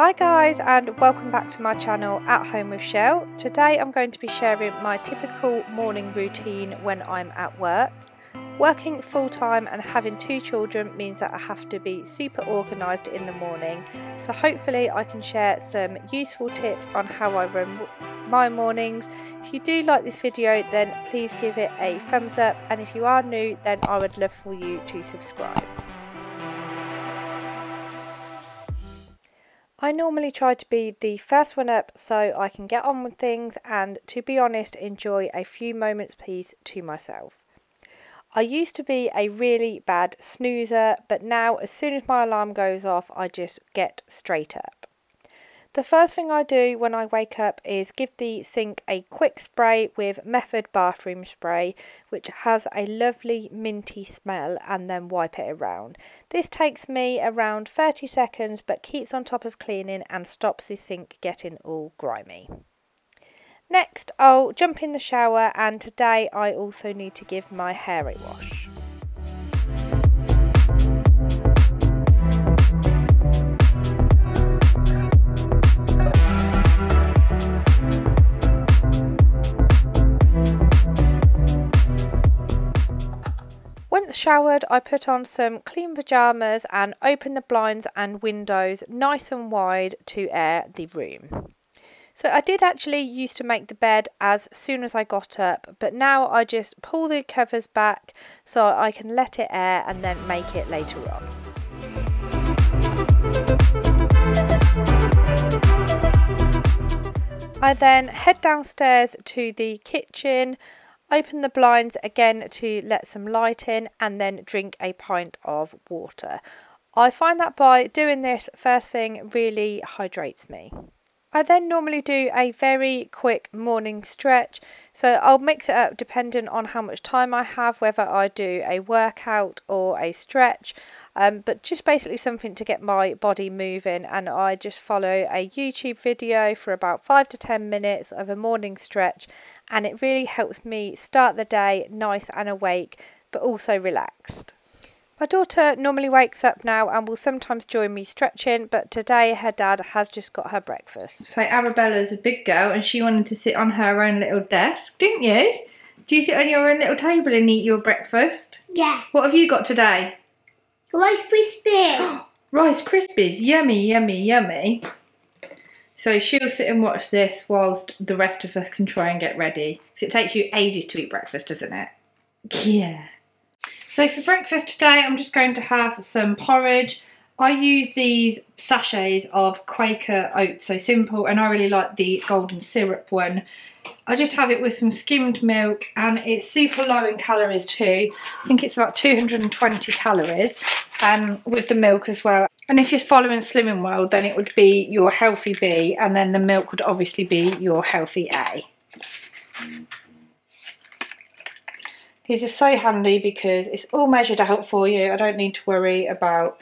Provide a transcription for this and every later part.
Hi guys and welcome back to my channel At Home With Chelle. Today I'm going to be sharing my typical morning routine when I'm at work. Working full time and having two children means that I have to be super organised in the morning. So hopefully I can share some useful tips on how I run my mornings. If you do like this video then please give it a thumbs up, and if you are new then I would love for you to subscribe. I normally try to be the first one up so I can get on with things and, to be honest, enjoy a few moments peace to myself. I used to be a really bad snoozer, but now as soon as my alarm goes off I just get straight up. The first thing I do when I wake up is give the sink a quick spray with Method Bathroom Spray, which has a lovely minty smell, and then wipe it around. This takes me around 30 seconds but keeps on top of cleaning and stops the sink getting all grimy. Next, I'll jump in the shower, and today I also need to give my hair a wash. Showered, I put on some clean pyjamas and open the blinds and windows nice and wide to air the room. So I did actually used to make the bed as soon as I got up, but now I just pull the covers back so I can let it air and then make it later on. I then head downstairs to the kitchen, open the blinds again to let some light in, and then drink a pint of water. I find that by doing this first thing really hydrates me. I then normally do a very quick morning stretch, so I'll mix it up depending on how much time I have, whether I do a workout or a stretch, but just basically something to get my body moving, and I just follow a YouTube video for about 5 to 10 minutes of a morning stretch, and it really helps me start the day nice and awake but also relaxed. My daughter normally wakes up now and will sometimes join me stretching, but today her dad has just got her breakfast. So Arabella's a big girl and she wanted to sit on her own little desk, didn't you? Do you sit on your own little table and eat your breakfast? Yeah. What have you got today? Rice Krispies. Rice Krispies, yummy, yummy, yummy. So she'll sit and watch this whilst the rest of us can try and get ready. Because it takes you ages to eat breakfast, doesn't it? Yeah. So for breakfast today I'm just going to have some porridge. I use these sachets of Quaker Oats So Simple, and I really like the golden syrup one. I just have it with some skimmed milk, and it's super low in calories too. I think it's about 220 calories with the milk as well. And if you're following Slimming World then it would be your healthy B, and then the milk would obviously be your healthy A. These are so handy because it's all measured out for you. I don't need to worry about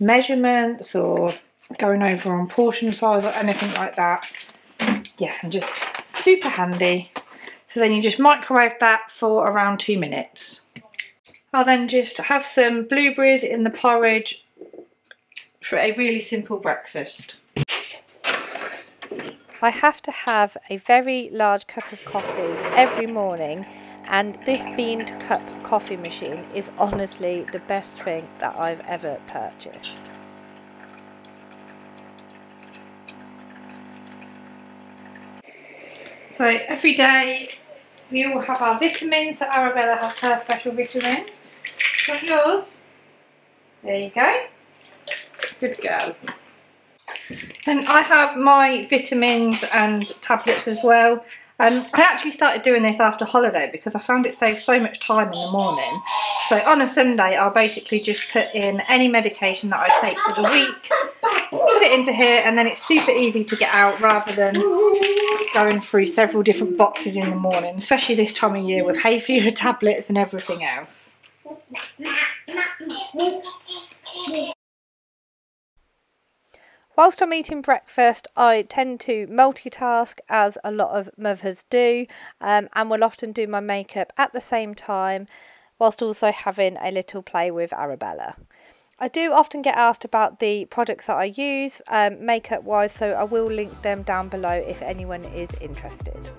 measurements or going over on portion size or anything like that. Yeah, and just super handy. So then you just microwave that for around 2 minutes. I'll then just have some blueberries in the porridge for a really simple breakfast. I have to have a very large cup of coffee every morning, and this bean cup coffee machine is honestly the best thing that I've ever purchased. So every day we all have our vitamins, so Arabella has her special vitamins. Got yours? There you go. Good girl. Then I have my vitamins and tablets as well. I actually started doing this after holiday because I found it saved so much time in the morning. So on a Sunday I'll basically just put in any medication that I take for the week, put it into here, and then it's super easy to get out rather than going through several different boxes in the morning, especially this time of year with hay fever tablets and everything else. Whilst I'm eating breakfast, I tend to multitask, as a lot of mothers do, and will often do my makeup at the same time, whilst also having a little play with Arabella. I do often get asked about the products that I use makeup wise, so I will link them down below if anyone is interested.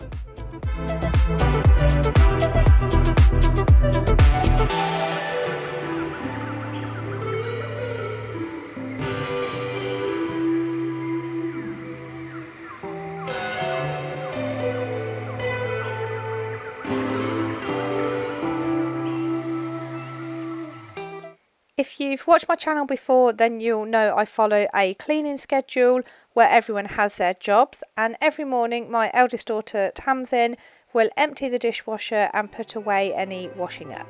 If you've watched my channel before, then you'll know I follow a cleaning schedule where everyone has their jobs, and every morning my eldest daughter Tamsin will empty the dishwasher and put away any washing up.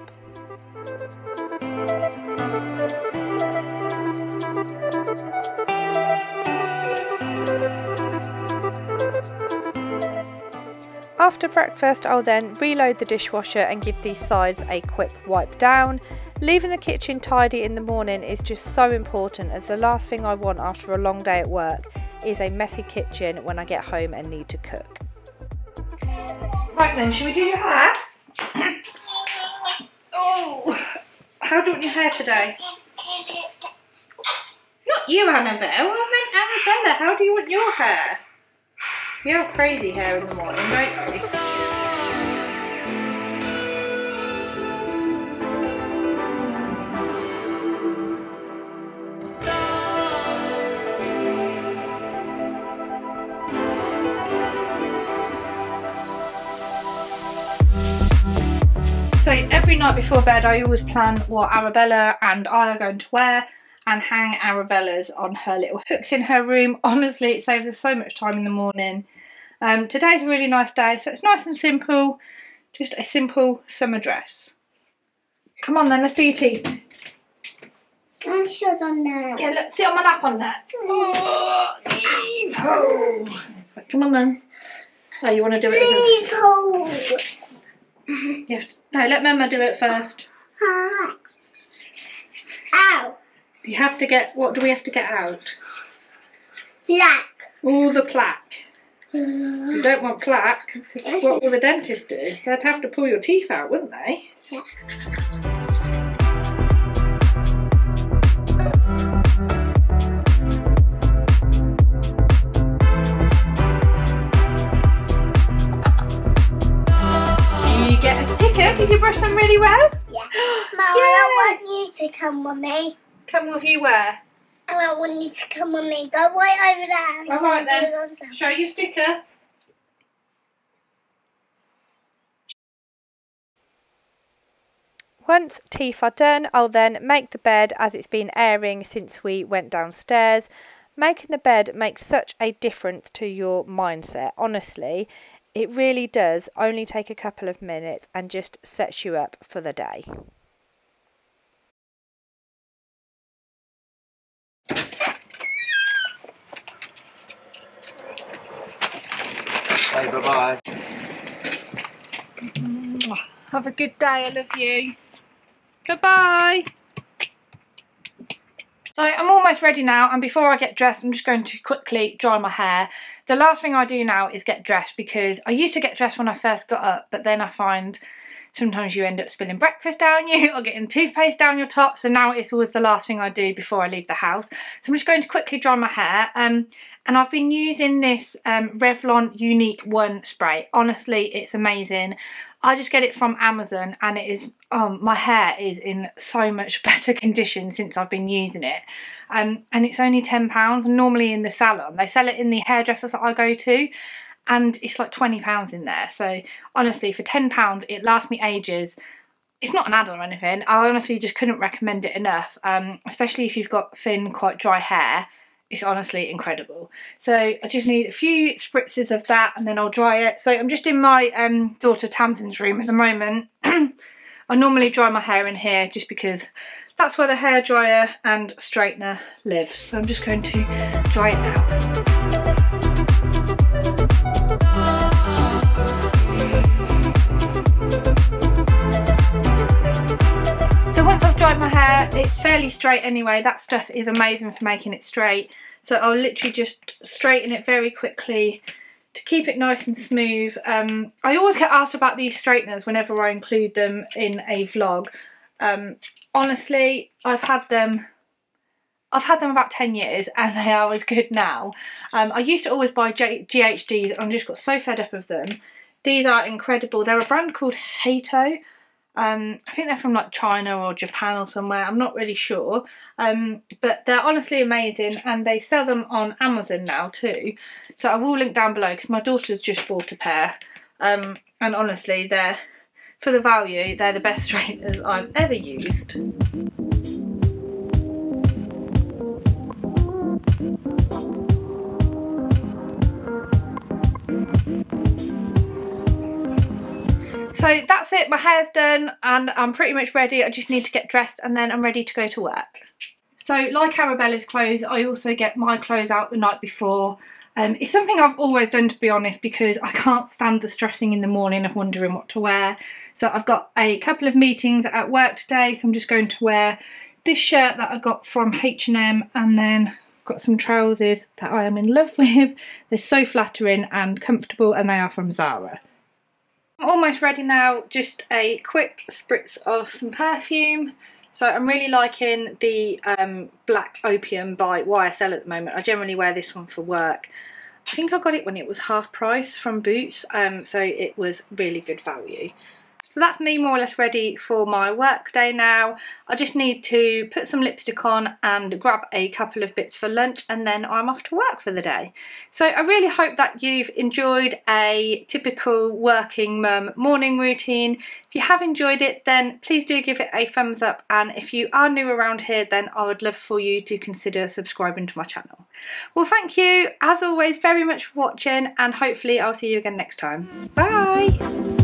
After breakfast, I'll then reload the dishwasher and give these sides a quick wipe down. Leaving the kitchen tidy in the morning is just so important, as the last thing I want after a long day at work is a messy kitchen when I get home and need to cook. Right then, should we do your hair? Oh, how do you want your hair today? Not you, Annabelle, I meant Arabella. How do you want your hair? You have crazy hair in the morning, don't you? So every night before bed I always plan what Arabella and I are going to wear and hang Arabella's on her little hooks in her room. Honestly, it saves us so much time in the morning. Today's a really nice day, so it's nice and simple, just a simple summer dress. Come on then, let's do your teeth. I'm sure on now. Yeah, look, sit on my lap on that. Oh, evil. Come on then. Oh, you want to do it? Evil. Yes. No, let Mama do it first. Ow. You have to get, what do we have to get out? Plaque. All the plaque. You don't want plaque, because what will the dentist do? They'd have to pull your teeth out, wouldn't they? Yeah. Did you brush them really well? Yeah. Mum, I don't want you to come with me. Come with you where? I don't want you to come with me. Go right over there. Alright then. Show your sticker. Once teeth are done, I'll then make the bed, as it's been airing since we went downstairs. Making the bed makes such a difference to your mindset, honestly. It really does only take a couple of minutes and just sets you up for the day. Say bye-bye. Have a good day, I love you. Goodbye. So I'm almost ready now, and before I get dressed I'm just going to quickly dry my hair. The last thing I do now is get dressed, because I used to get dressed when I first got up, but then I find sometimes you end up spilling breakfast down you or getting toothpaste down your top, so now it's always the last thing I do before I leave the house. So I'm just going to quickly dry my hair, and I've been using this Revlon Unique One spray. Honestly, it's amazing. I just get it from Amazon, and it is, my hair is in so much better condition since I've been using it. And it's only £10, normally in the salon. They sell it in the hairdressers that I go to, and it's like £20 in there. So honestly, for £10, it lasts me ages. It's not an ad or anything. I honestly just couldn't recommend it enough, especially if you've got thin, quite dry hair. It's honestly incredible. So I just need a few spritzes of that and then I'll dry it. So I'm just in my daughter Tamsin's room at the moment. I normally dry my hair in here just because that's where the hairdryer and straightener lives. So I'm just going to dry it now. My hair, it's fairly straight anyway. That stuff is amazing for making it straight, so I'll literally just straighten it very quickly to keep it nice and smooth. I always get asked about these straighteners whenever I include them in a vlog. Honestly, I've had them I've had them about 10 years and they are as good now. I used to always buy GHDs and I just got so fed up of them. These are incredible. They're a brand called Hato. I think they're from like China or Japan or somewhere, I'm not really sure. But they're honestly amazing and they sell them on Amazon now too. So I will link down below because my daughter's just bought a pair. And honestly, they're, for the value, they're the best straighteners I've ever used. So that's it, my hair's done and I'm pretty much ready. I just need to get dressed and then I'm ready to go to work. So like Arabella's clothes, I also get my clothes out the night before. It's something I've always done, to be honest, because I can't stand the stressing in the morning of wondering what to wear. So I've got a couple of meetings at work today, so I'm just going to wear this shirt that I got from H&M and then got some trousers that I am in love with. They're so flattering and comfortable and they are from Zara. I'm almost ready now, just a quick spritz of some perfume. So I'm really liking the Black Opium by YSL at the moment. I generally wear this one for work. I think I got it when it was half price from Boots, so it was really good value. So that's me more or less ready for my work day now. I just need to put some lipstick on and grab a couple of bits for lunch and then I'm off to work for the day. So I really hope that you've enjoyed a typical working mum morning routine. If you have enjoyed it, then please do give it a thumbs up, and if you are new around here, then I would love for you to consider subscribing to my channel. Well, thank you as always very much for watching and hopefully I'll see you again next time. Bye!